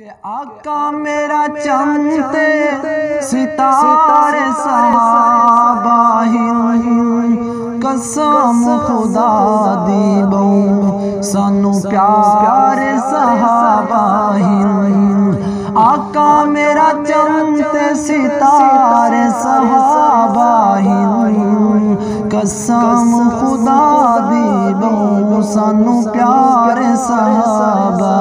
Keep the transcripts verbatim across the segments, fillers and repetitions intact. के आका मेरा चमते सितारे साबा कसम खुदा दी बऊं सानू प्यारे साबा आका मेरा चमते सितारे साबा कसम खुदा दी बऊं सानू प्यारे साबा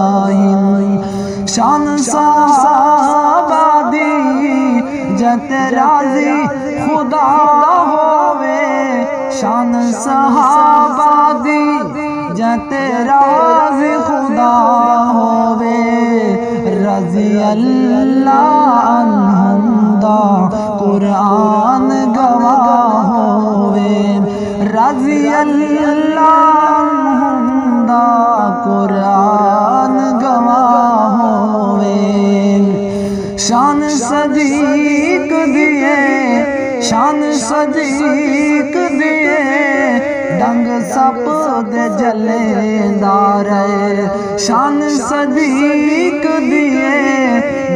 शान साहबा दी जत राजी खुदा होवे शान साहबा दी जत राजी खुदा होवे रजी अल्लाह अनहुंदा कुरान गवाह होवे रजी अल्लाह अनहुंदा कुरान गवाह शान सदीक दिए शान सदीक दिए डंग सपद जलेंदार शान सदीक दिए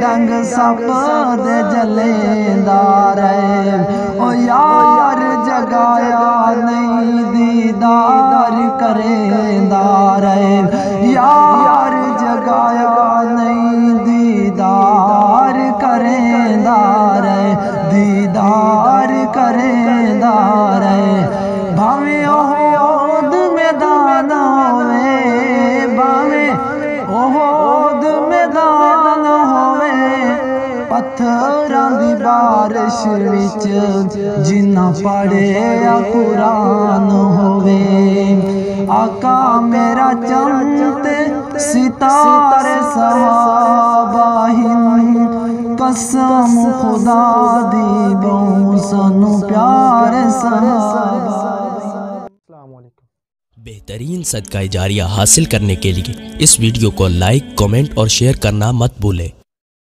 डंग सपद जलेंदार ओ यार जगाया नहीं दीदार करेंदार यार जगाया नहीं दीदार करेंदार दीदार करेंदार भावे ओहद मैदान होवे भावे ओहद मैदान होवे पत्थरां दी बारिश विच जिन्ना पढ़िया कुरान होवे आका मेरा चमते सितारे साहबा कसम खुदा दी बऊं सानू प्यारे साहबा। बेहतरीन सदका जारिया हासिल करने के लिए इस वीडियो को लाइक, कमेंट और शेयर करना मत भूलें।